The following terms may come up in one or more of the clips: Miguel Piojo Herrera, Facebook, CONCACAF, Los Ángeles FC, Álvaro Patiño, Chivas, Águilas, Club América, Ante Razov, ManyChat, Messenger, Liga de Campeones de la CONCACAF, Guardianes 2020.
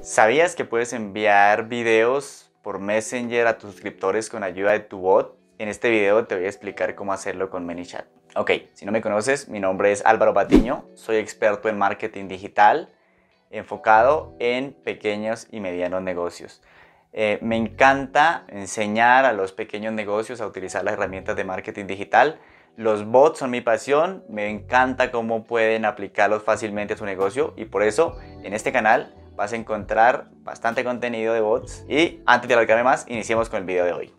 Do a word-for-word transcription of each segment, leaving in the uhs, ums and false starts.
¿Sabías que puedes enviar videos por Messenger a tus suscriptores con ayuda de tu bot? En este video te voy a explicar cómo hacerlo con ManyChat. Ok, si no me conoces, mi nombre es Álvaro Patiño, soy experto en marketing digital, enfocado en pequeños y medianos negocios. Eh, me encanta enseñar a los pequeños negocios a utilizar las herramientas de marketing digital. Los bots son mi pasión, me encanta cómo pueden aplicarlos fácilmente a su negocio y por eso en este canal vas a encontrar bastante contenido de bots. Y antes de alargarme más, iniciemos con el video de hoy.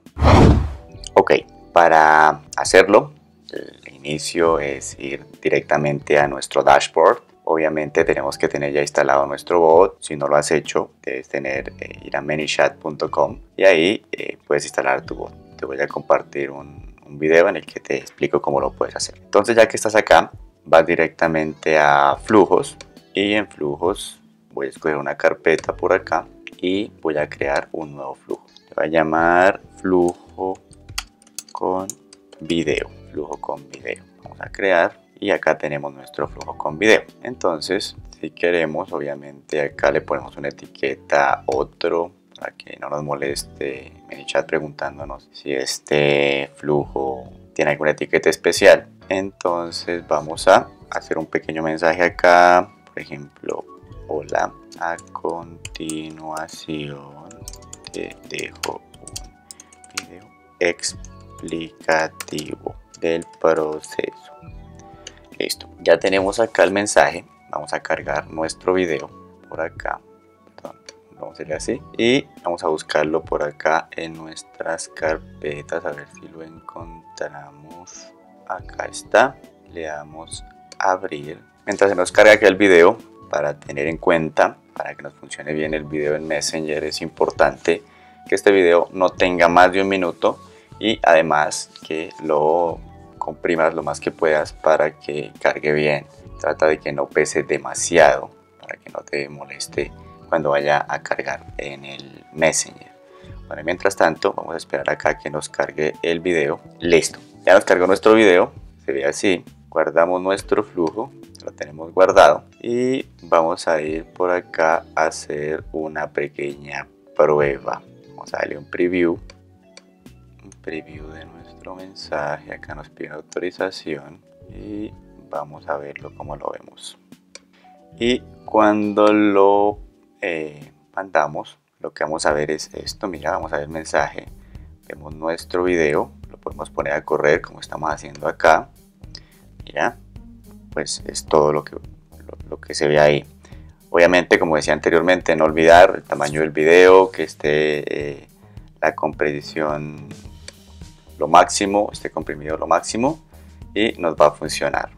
Ok, para hacerlo, el inicio es ir directamente a nuestro dashboard. Obviamente tenemos que tener ya instalado nuestro bot. Si no lo has hecho, debes tener eh, ir a ManyChat punto com y ahí eh, puedes instalar tu bot. Te voy a compartir un, un video en el que te explico cómo lo puedes hacer. Entonces, ya que estás acá, vas directamente a flujos y en flujos voy a escoger una carpeta por acá y voy a crear un nuevo flujo. Te voy a llamar flujo con video. Flujo con video. Vamos a crear. Y acá tenemos nuestro flujo con video. Entonces, si queremos, obviamente acá le ponemos una etiqueta otro para que no nos moleste ManyChat preguntándonos si este flujo tiene alguna etiqueta especial. Entonces vamos a hacer un pequeño mensaje acá, por ejemplo, hola, a continuación te dejo un video explicativo del proceso. Listo, ya tenemos acá el mensaje. Vamos a cargar nuestro video por acá. Perdón, vamos a ir así y vamos a buscarlo por acá en nuestras carpetas, a ver si lo encontramos. Acá está, le damos abrir. Mientras se nos carga aquí el video, para tener en cuenta, para que nos funcione bien el video en Messenger, es importante que este video no tenga más de un minuto y además que lo comprimas lo más que puedas para que cargue bien. Trata de que no pese demasiado para que no te moleste cuando vaya a cargar en el Messenger. Bueno, mientras tanto vamos a esperar acá que nos cargue el video. Listo, ya nos cargó nuestro video, se ve así. Guardamos nuestro flujo, lo tenemos guardado y vamos a ir por acá a hacer una pequeña prueba. Vamos a darle un preview un preview de nuevo mensaje. Acá nos pide autorización y vamos a verlo como lo vemos, y cuando lo eh, mandamos, lo que vamos a ver es esto. Mira, vamos a ver el mensaje, vemos nuestro video, lo podemos poner a correr como estamos haciendo acá. Mira, pues es todo lo que lo, lo que se ve ahí. Obviamente, como decía anteriormente, no olvidar el tamaño del video, que esté eh, la compresión lo máximo, esté comprimido lo máximo, y nos va a funcionar.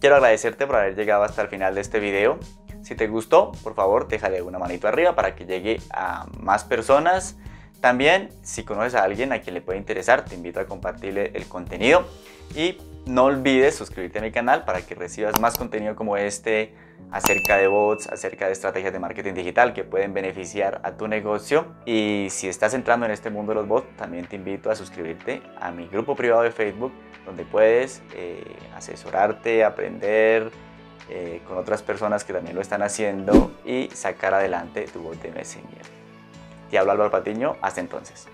Quiero agradecerte por haber llegado hasta el final de este video. Si te gustó, por favor, déjale una manito arriba para que llegue a más personas. También, si conoces a alguien a quien le puede interesar, te invito a compartirle el contenido. Y no olvides suscribirte a mi canal para que recibas más contenido como este, acerca de bots, acerca de estrategias de marketing digital que pueden beneficiar a tu negocio. Y si estás entrando en este mundo de los bots, también te invito a suscribirte a mi grupo privado de Facebook, donde puedes eh, asesorarte, aprender eh, con otras personas que también lo están haciendo y sacar adelante tu bot de Messenger. Te hablo Álvaro Patiño, hasta entonces.